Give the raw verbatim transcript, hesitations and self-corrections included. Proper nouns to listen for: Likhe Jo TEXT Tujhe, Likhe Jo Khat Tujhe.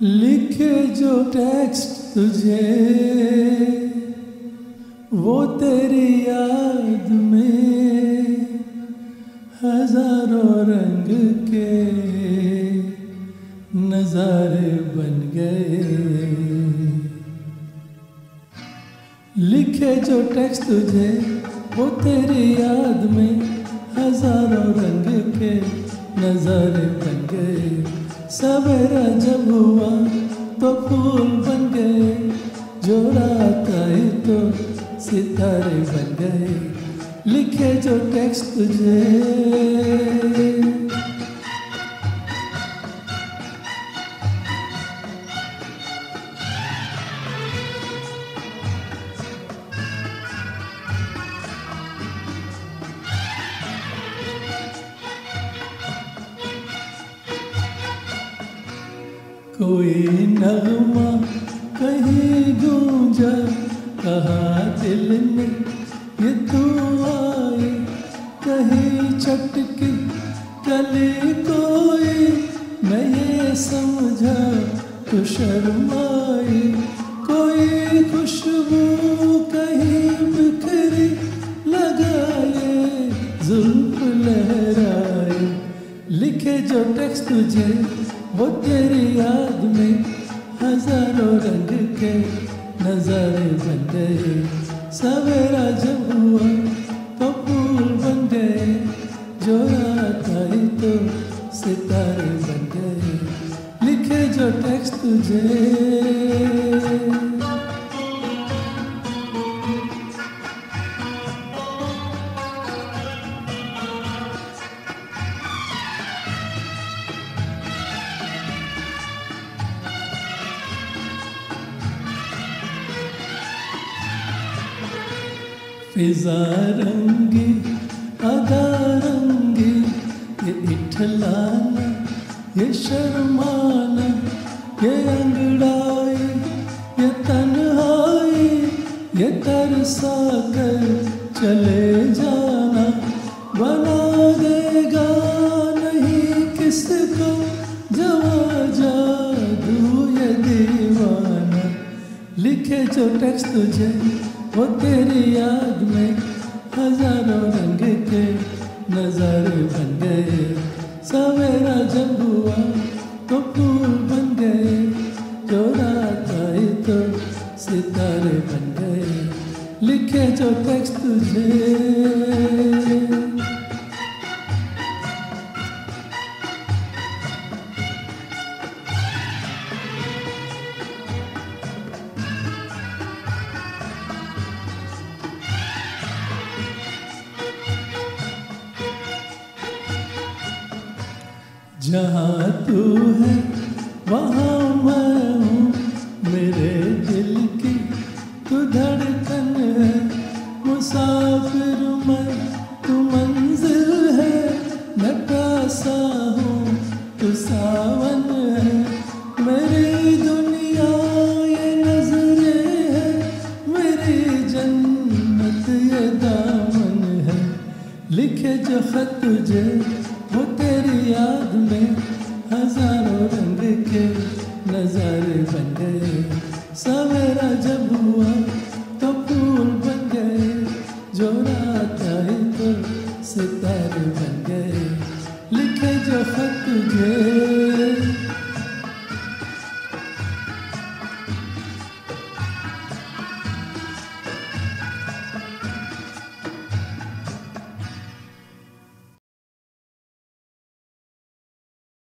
लिखे जो टेक्स्ट तुझे वो तेरी याद में हजारों रंग के नज़ारे बन गए। लिखे जो टेक्स्ट तुझे वो तेरी याद में हजारों रंग के नज़ारे बन गए। सवेरा जब हुआ तो फूल बन गए, जो रात आई तो सितारे बन गए। लिखे जो टेक्स्ट तुझे। कोई नगमा कहीं गूंजा, कहाँ दिल में ये तू आई, कहीं चटकी कली कोई, मैं ये समझा तू शर्माई। कोई खुशबू कहीं बिखरी, लगा ये जुल्फ लहराई। लिखे जो टेक्स्ट तुझे वो तेरी याद में हजारों रंग के नज़ारे बन गए। सवेरा जब हुआ तो फूल बन गए, जो रात आई तो सितारे बन गए। लिखे जो टेक्स्ट तुझे। फिजा रंगी अदा रंगी, ये इठलाना ये शर्माना, ये अंगड़ाई ये तन्हाई, ये तरसा कर चले जाना। बना देगा नहीं किसको जवा जादू ये दीवाना। लिखे जो टेक्स्ट तुझे वो तेरी याद में हजारों रंग के नज़ारे बन गए। सवेरा जब हुआ तो फूल बन गए, जो रात आई तो सितारे बन गए। लिखे जो टेक्स्ट तुझे। जहाँ तू है वहाँ मैं हूँ, मेरे दिल की तू धड़कन है। मुसाफिर मैं तू मंजिल है, मैं प्यासा हूँ तू सावन है। मेरी दुनिया ये नजरें है, मेरी जन्नत ये दामन है। लिखे जो खत तुझे वो तेरी याद में हजारों रंग के नज़ारे बन गए। सवेरा जब हुआ तो फूल बन गए, जो रात आई तो सितारे बन गए। लिखे जो खत तुझे।